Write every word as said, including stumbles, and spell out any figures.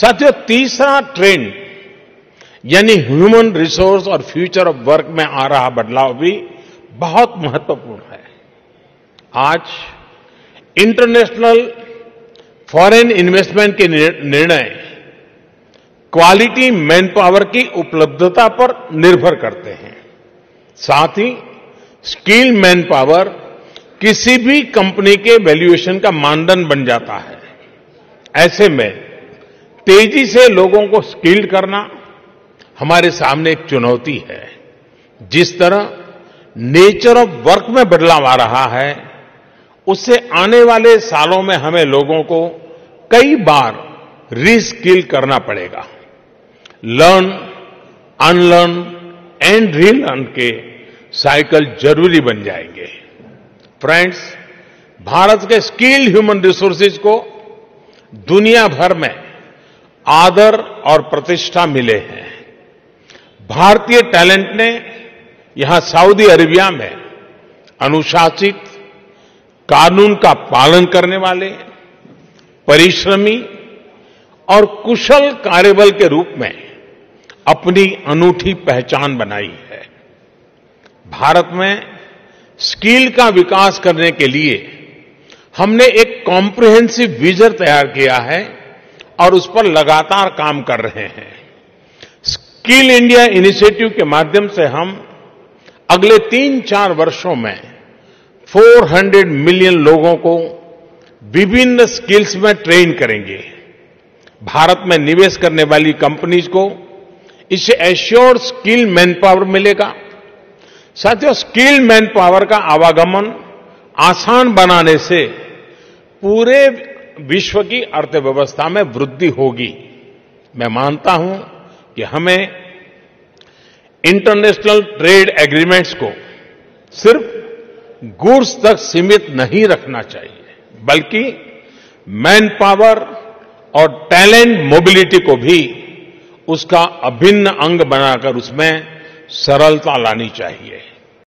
साथियों, तीसरा ट्रेंड यानी ह्यूमन रिसोर्स और फ्यूचर ऑफ वर्क में आ रहा बदलाव भी बहुत महत्वपूर्ण है। आज इंटरनेशनल फॉरेन इन्वेस्टमेंट के निर्णय क्वालिटी मैन पावर की उपलब्धता पर निर्भर करते हैं। साथ ही स्किल मैन पावर किसी भी कंपनी के वैल्यूएशन का मानदंड बन जाता है। ऐसे में तेजी से लोगों को स्किल्ड करना हमारे सामने एक चुनौती है। जिस तरह नेचर ऑफ वर्क में बदलाव आ रहा है, उससे आने वाले सालों में हमें लोगों को कई बार रीस्किल करना पड़ेगा। लर्न, अनलर्न एंड रीलर्न के साइकिल जरूरी बन जाएंगे। फ्रेंड्स, भारत के स्किल्ड ह्यूमन रिसोर्सेज को दुनिया भर में आदर और प्रतिष्ठा मिले हैं। भारतीय टैलेंट ने यहां सऊदी अरेबिया में अनुशासित, कानून का पालन करने वाले, परिश्रमी और कुशल कार्यबल के रूप में अपनी अनूठी पहचान बनाई है। भारत में स्किल का विकास करने के लिए हमने एक कॉम्प्रिहेंसिव विजन तैयार किया है और उस पर लगातार काम कर रहे हैं। स्किल इंडिया इनिशिएटिव के माध्यम से हम अगले तीन चार वर्षों में चार सौ मिलियन लोगों को विभिन्न स्किल्स में ट्रेन करेंगे। भारत में निवेश करने वाली कंपनीज को इससे एश्योर्ड स्किल मैन पावर मिलेगा। साथियों, स्किल मैन पावर का आवागमन आसान बनाने से पूरे विश्व की अर्थव्यवस्था में वृद्धि होगी। मैं मानता हूं कि हमें इंटरनेशनल ट्रेड एग्रीमेंट्स को सिर्फ गुड्स तक सीमित नहीं रखना चाहिए, बल्कि मैन पावर और टैलेंट मोबिलिटी को भी उसका अभिन्न अंग बनाकर उसमें सरलता लानी चाहिए।